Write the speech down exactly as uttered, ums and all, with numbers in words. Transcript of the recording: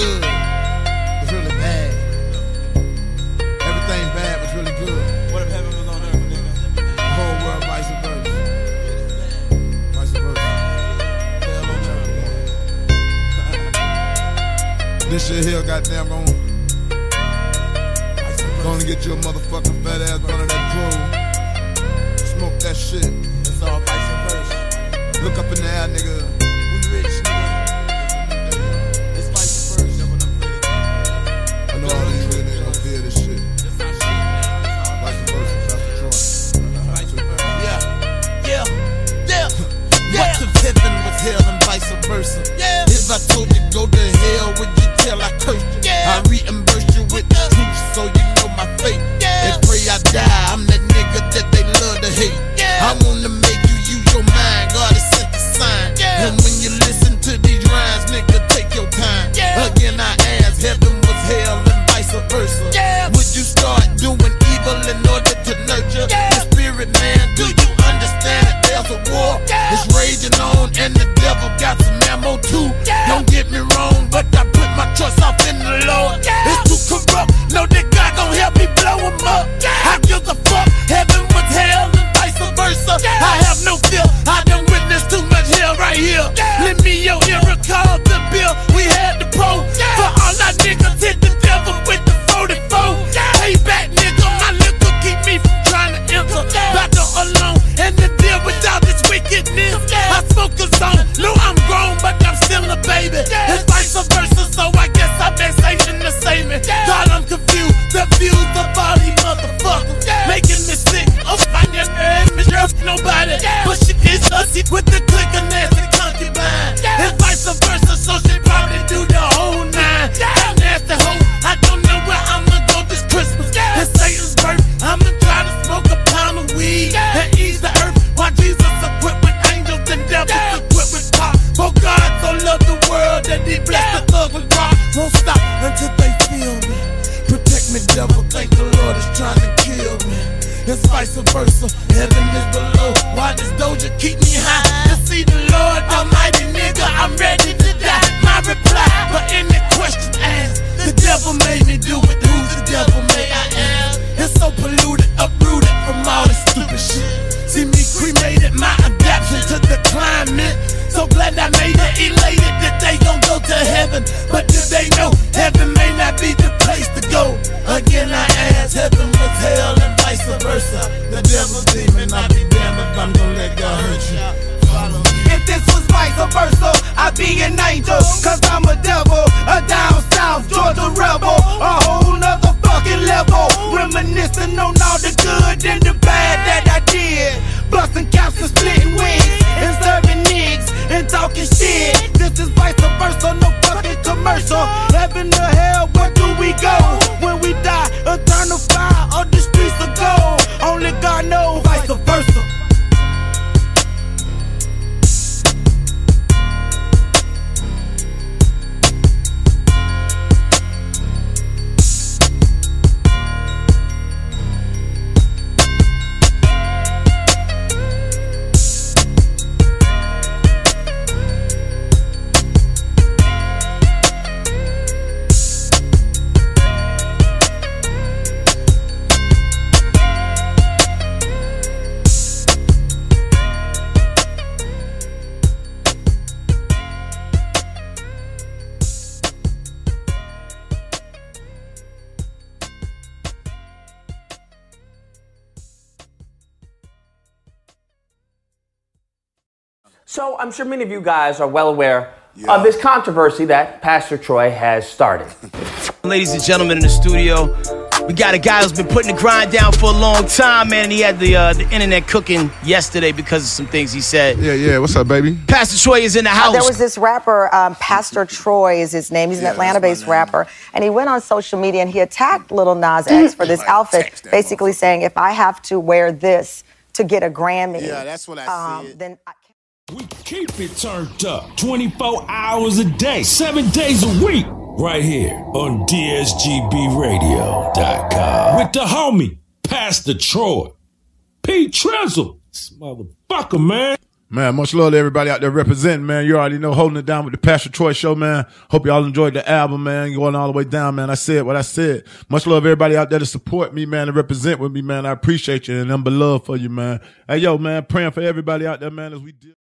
good was really bad. Everything bad was really good. What if heaven was on earth, nigga? The whole world vice versa. Vice versa. This shit here, goddamn, gonna gonna get you a motherfucking fat ass one of that crew. Smoke that shit. It's all vice versa. Look up in the air, nigga. Yeah. If I told you go to hell, would you tell I cursed you? Yeah. I reimbursed you with the truth so you know my fate. Yeah. And pray I die, I'm that nigga that they love to hate. Yeah. I wanna make you use your mind, God has sent the sign. Yeah. And when you listen to these rhymes, nigga, take your time. Yeah. Again I ask, heaven was hell and vice versa. Yeah. Would you start doing evil in order to nurture yeah. the spirit, man? Do you understand that there's a war? Yeah. It's raging on and the devil got some ammo too. Yeah. Don't get me wrong, but I put my trust off in the Lord. Yeah. It's too corrupt. No, that God gon' help me blow him up. Yeah. I give a fuck. Heaven was hell and vice versa. Yeah. I have no fear. I done witnessed too much hell right here. Yeah. Lend me your ear, recall the bill we had to pro. Yeah. For all our niggas hit the devil with the forty-four. Yeah. Pay back, nigga. My liquor keep me from trying to enter. Yeah. Battle alone and the deal without this wickedness. Yeah. I smoke a zone. No, I'm but I'm still a baby. Yeah. It's vice versa, so I guess I've been saving the same. Yeah. God, I'm confused. The views of all these motherfuckers yeah. making me sick. I'm finding her image, nobody. Yeah. But she is hussy with the click of nasty concubine. Yeah. It's vice versa, so she probably do the whole nine. Yeah. That nasty hoe, I don't know where I'ma go this Christmas. Yeah. It's Satan's birth. I'ma try to smoke a pound of weed yeah. and ease the earth. Why Jesus equipped with angels and devils yeah. equipped with pop. Oh, God so loved the world that he blessed the love of God. Won't stop until they feel me. Protect me, devil. Think the Lord is trying to kill me. It's vice versa. Heaven is below. Why does Doja keep me high? To see the Lord Almighty, nigga, I'm ready to die. My reply, but any question asked. The devil made me do it. Who's the devil, may I ask? It's so polluted, uprooted from all this stupid shit. See me cremated, my adaption to the climate. So glad I made it, elated that they gon' go to heaven. But if they know, heaven may not be the place to go. Again I ask, heaven was hell and vice versa. The devil's demon, I be damned if I'm gon' let God hurt you. Follow me. If this was vice versa, I'd be an angel. Cause I'm a devil, a down south Georgia rebel. A whole nother fucking level. Reminiscing on all the good and the bad that I did. Busting caps and splitting wigs and serving niggas and talking shit. This is vice versa, no fucking commercial. Heaven or hell, where do we go? When we die, eternal fire or the streets of gold. Only God knows vice versa. So I'm sure many of you guys are well aware yeah. of this controversy that Pastor Troy has started. Ladies and gentlemen in the studio, we got a guy who's been putting the grind down for a long time, man, and he had the uh, the internet cooking yesterday because of some things he said. Yeah, yeah, what's up, baby? Pastor Troy is in the house. Uh, there was this rapper, um, Pastor Troy is his name. He's an yeah, Atlanta-based rapper, and he went on social media and he attacked Lil Nas X for this like, outfit, basically saying, if I have to wear this to get a Grammy, yeah, that's what I um, see it. then I We keep it turned up twenty-four hours a day, seven days a week, right here on D S G B radio dot com with the homie, Pastor Troy. P. Trizzle, this motherfucker, man. Man, much love to everybody out there representing, man. You already know, holding it down with the Pastor Troy Show, man. Hope y'all enjoyed the album, man. Going all the way down, man. I said what I said. Much love everybody out there to support me, man, and represent with me, man. I appreciate you and I'm beloved for you, man. Hey, yo, man, praying for everybody out there, man, as we do.